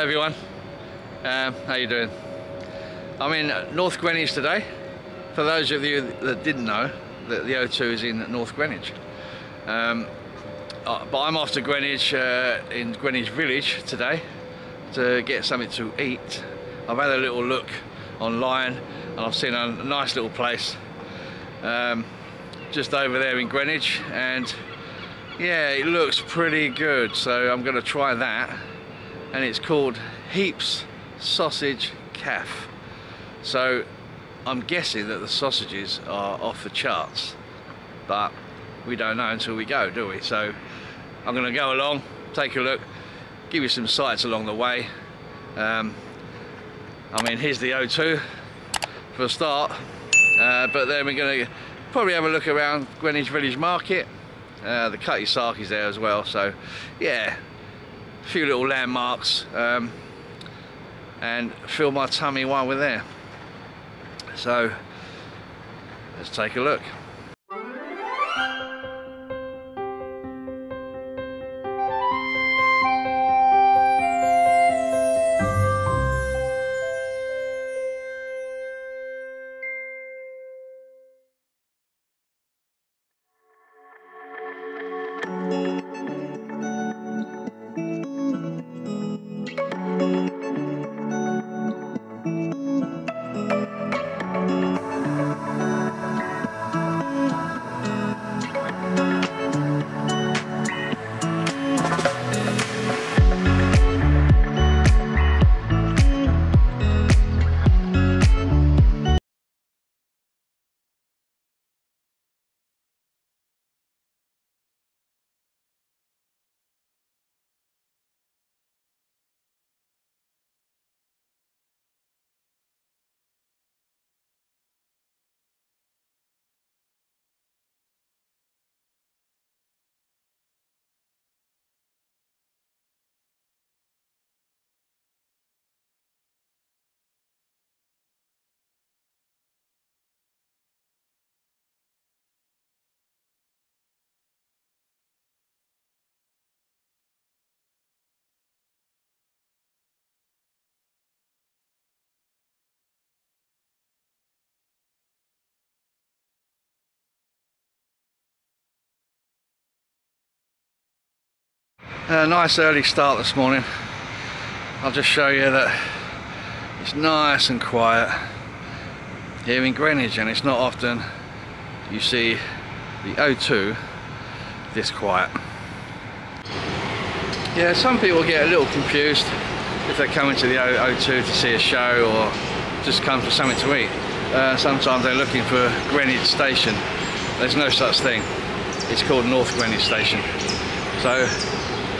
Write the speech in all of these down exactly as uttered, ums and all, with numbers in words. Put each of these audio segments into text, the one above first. Hi everyone, um, how you doing? I'm in North Greenwich today. For those of you that didn't know, that the O two is in North Greenwich. Um, uh, but I'm off to Greenwich uh, in Greenwich Village today to get something to eat. I've had a little look online and I've seen a nice little place um, just over there in Greenwich, and yeah, it looks pretty good, so I'm going to try that. And it's called Heaps Sausage Cafe. So I'm guessing that the sausages are off the charts, but we don't know until we go, do we? So I'm going to go along, take a look, give you some sights along the way. Um, I mean, here's the O two for a start, uh, but then we're going to probably have a look around Greenwich Village Market. Uh, the Cutty Sark is there as well, so yeah, a few little landmarks, um, and fill my tummy while we're there. So let's take a look. A nice early start this morning. I'll just show you that it's nice and quiet here in Greenwich, and it's not often you see the O two this quiet. Yeah, some people get a little confused if they come into the O two to see a show or just come for something to eat. Uh, sometimes they're looking for Greenwich Station. There's no such thing. It's called North Greenwich Station. So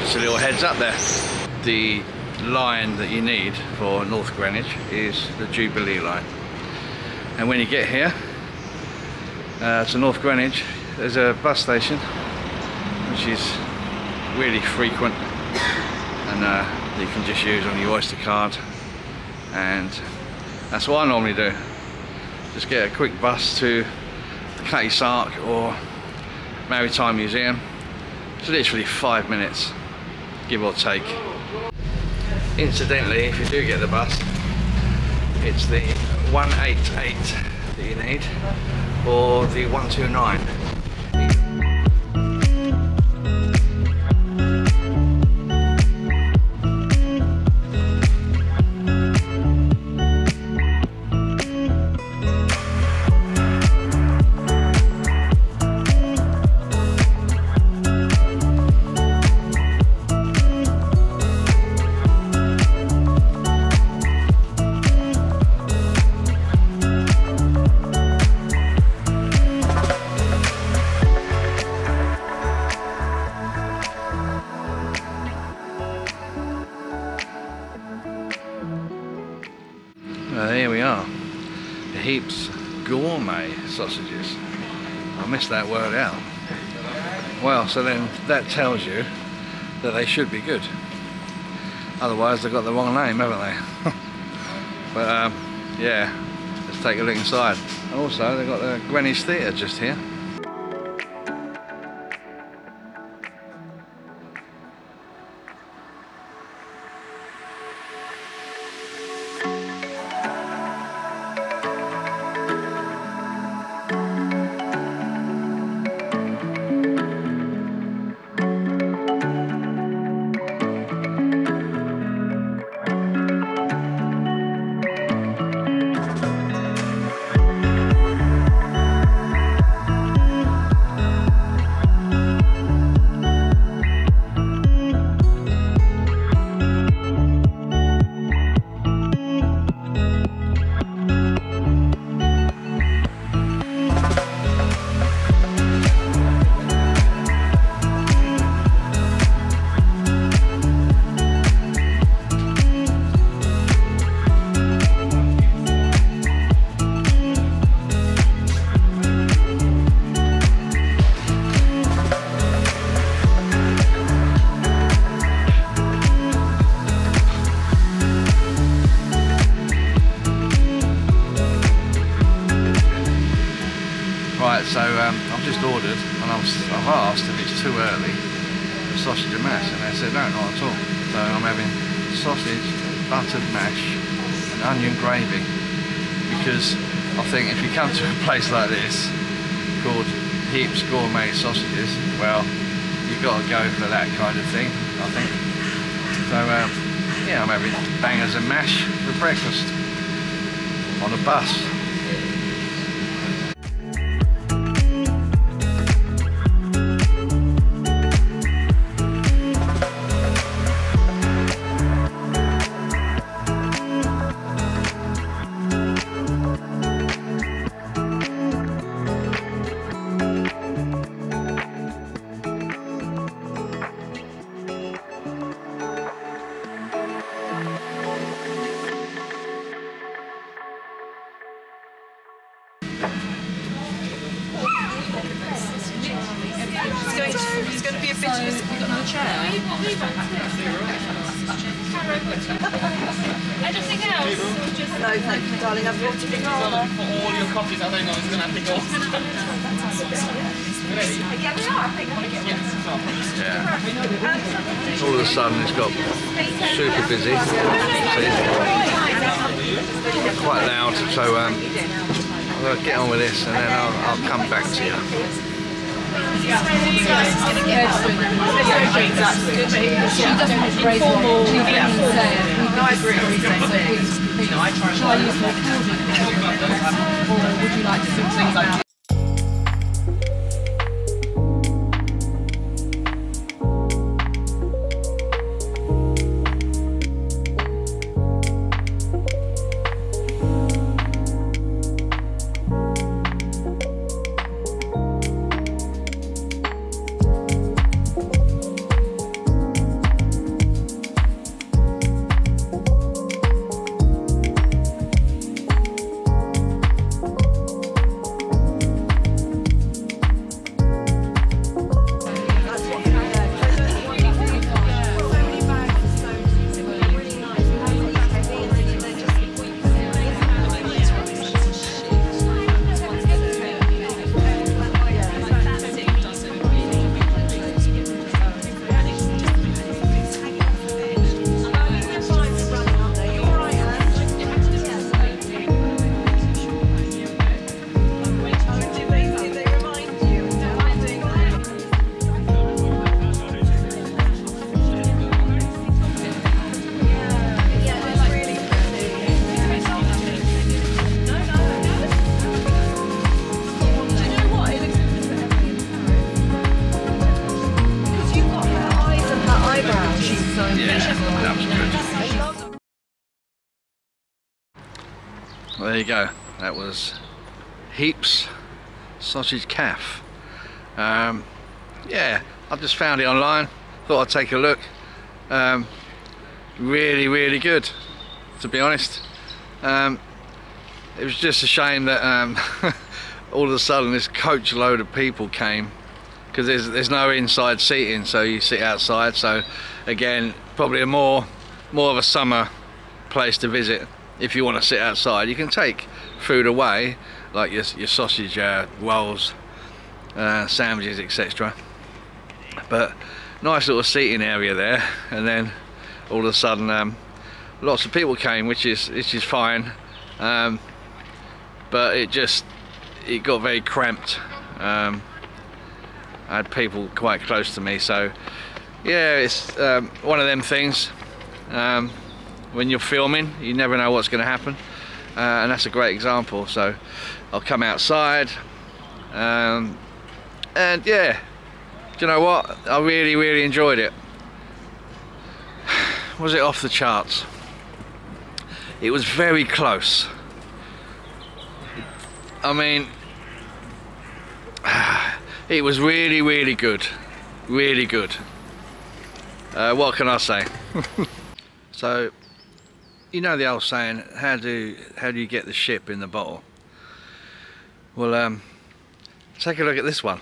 just a little heads up there. The line that you need for North Greenwich is the Jubilee Line. And when you get here uh, to North Greenwich, there's a bus station which is really frequent, and uh, you can just use on your Oyster card. And that's what I normally do. Just get a quick bus to the Cutty Sark or Maritime Museum. It's literally five minutes. Give or take. Incidentally, if you do get the bus, it's the one eight eight that you need, or the one two nine. Well, here we are, the Heaps Gourmet Sausages. I missed that word out. Well, so then that tells you that they should be good. Otherwise they've got the wrong name, haven't they? But um, yeah, let's take a look inside. And also they've got the Greenwich Theatre just here. No, so um, I've just ordered, and I've, I've asked if it's too early for sausage and mash, and they said no, not at all. So I'm having sausage, buttered mash, and onion gravy, because I think if you come to a place like this called Heaps Gourmet Sausages, well, you've got to go for that kind of thing, I think. So um, yeah, I'm having bangers and mash for breakfast on a bus. It's going to be a bit. So, we've got another chair. Anything else? Just no, thank you, darling. I've got to be on. For all your coffees, I don't know. It's going to have to go. Yeah, we are. I think. Yeah. All of a sudden, it's got super busy. See? Quite loud. So um, I'll get on with this, and then I'll, I'll come back to you. Yeah. She doesn't raise formal. No, I agree. You know, I try to or would you like to do things like this? There you go, that was Heaps Sausage Cafe. Um, yeah, I just found it online, thought I'd take a look. Um, really, really good, to be honest. Um, it was just a shame that um, all of a sudden this coach load of people came, because there's, there's no inside seating, so you sit outside. So again, probably a more, more of a summer place to visit. If you want to sit outside, you can take food away, like your, your sausage uh, rolls, uh, sandwiches, et cetera. But nice little seating area there, and then all of a sudden, um, lots of people came, which is which is fine. Um, but it just it got very cramped. Um, I had people quite close to me, so yeah, it's um, one of them things. Um, When you're filming, you never know what's going to happen, uh, and that's a great example. So I'll come outside, um, and yeah, do you know what? I really, really enjoyed it. Was it off the charts? It was very close. I mean, it was really, really good, really good. Uh, what can I say? So. You know the old saying, how do how do you get the ship in the bottle? Well, um, take a look at this one.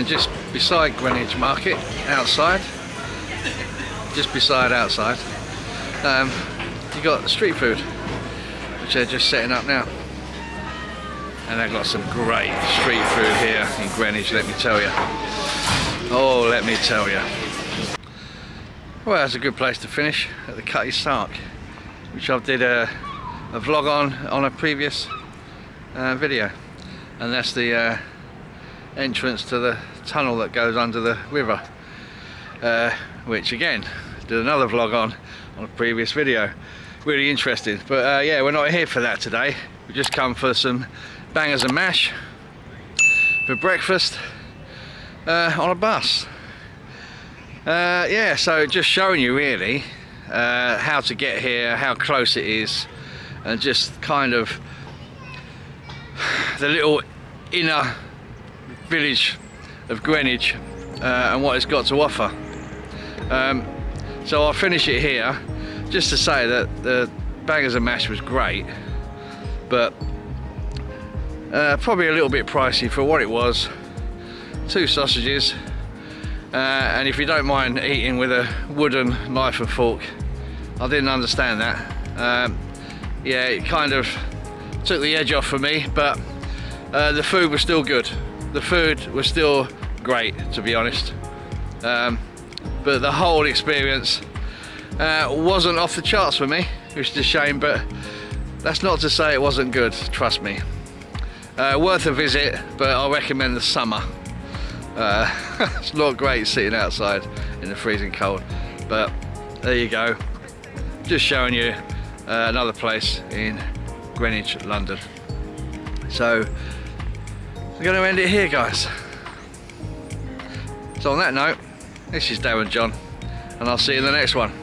and just beside Greenwich Market, outside, just beside outside, um, you got street food, which they're just setting up now. And they've got some great street food here in Greenwich, let me tell you. Oh, let me tell you. Well, that's a good place to finish, at the Cutty Sark, which I did a, a vlog on on a previous uh, video. And that's the uh, entrance to the tunnel that goes under the river, uh, which again, did another vlog on on a previous video. Really interesting, but uh, yeah, we're not here for that today. We've just come for some bangers and mash for breakfast uh, on a bus. Uh, yeah, so just showing you really uh, how to get here, how close it is, and just kind of the little inner village of Greenwich uh, and what it's got to offer. Um, so I'll finish it here just to say that the bangers and mash was great, but uh, probably a little bit pricey for what it was. Two sausages. Uh, and if you don't mind eating with a wooden knife and fork, I didn't understand that. Um, yeah, it kind of took the edge off for me, but uh, the food was still good. The food was still great, to be honest. Um, but the whole experience uh, wasn't off the charts for me, which is a shame, but that's not to say it wasn't good, trust me. Uh, worth a visit, but I recommend the summer. Uh, it's not great sitting outside in the freezing cold, but there you go, just showing you uh, another place in Greenwich, London. So we're going to end it here, guys. So on that note, this is Darren John, and I'll see you in the next one.